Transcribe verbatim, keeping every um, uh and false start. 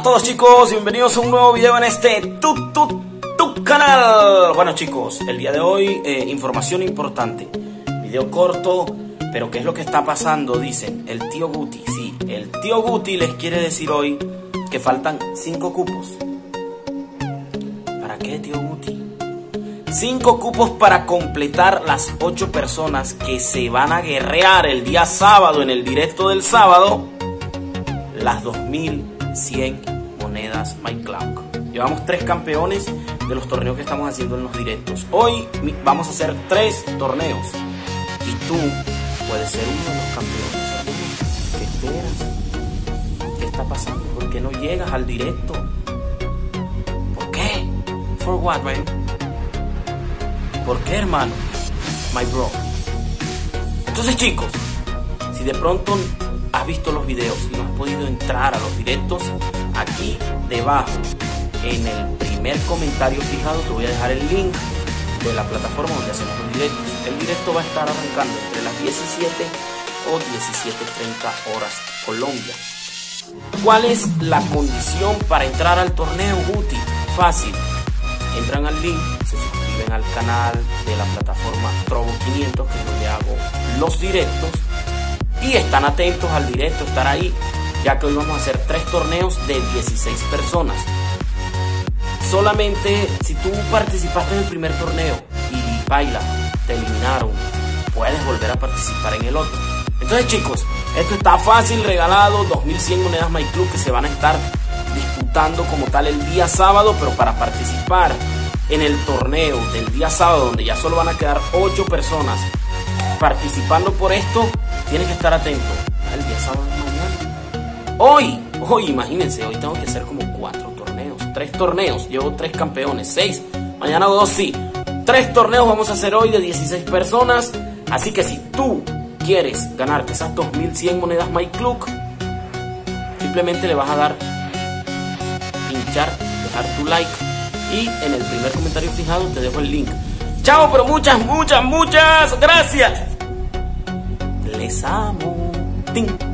a todos, chicos, bienvenidos a un nuevo video en este tu, tu, tu canal. Bueno, chicos, el día de hoy eh, información importante, video corto, pero ¿qué es lo que está pasando? Dicen, el tío Guti, sí, el tío Guti les quiere decir hoy que faltan cinco cupos. ¿Para qué, tío Guti? cinco cupos para completar las ocho personas que se van a guerrear el día sábado, en el directo del sábado, las dos mil cien monedas My Club. Llevamos tres campeones de los torneos que estamos haciendo en los directos. Hoy vamos a hacer tres torneos y tú puedes ser uno de los campeones. ¿Qué esperas? ¿Qué está pasando? ¿Por qué no llegas al directo? ¿Por qué? ¿For what, man? ¿Por qué, hermano? My bro. Entonces, chicos, si de pronto has visto los videos y no has podido entrar a los directos, aquí debajo, en el primer comentario fijado, te voy a dejar el link de la plataforma donde hacemos los directos. El directo va a estar arrancando entre las diecisiete o diecisiete treinta horas Colombia. ¿Cuál es la condición para entrar al torneo, Guti? Fácil. Entran al link, se suscriben al canal de la plataforma Trovo quinientos, que es donde hago los directos, y están atentos al directo, estar ahí, ya que hoy vamos a hacer tres torneos de dieciséis personas. Solamente si tú participaste en el primer torneo y baila, te eliminaron, puedes volver a participar en el otro. Entonces, chicos, esto está fácil, regalado, dos mil cien monedas My Club que se van a estar disputando como tal el día sábado. Pero para participar en el torneo del día sábado, donde ya solo van a quedar ocho personas participando por esto, tienes que estar atento al día sábado mañana. Hoy, hoy imagínense, hoy tengo que hacer como cuatro torneos, tres torneos, llevo tres campeones, seis, mañana hago dos, sí, tres torneos vamos a hacer hoy de dieciséis personas. Así que si tú quieres ganarte esas dos mil cien monedas My Club, simplemente le vas a dar pinchar, dejar tu like, y en el primer comentario fijado te dejo el link. Chao, pero muchas, muchas, muchas gracias. Les amo. ¡Ting!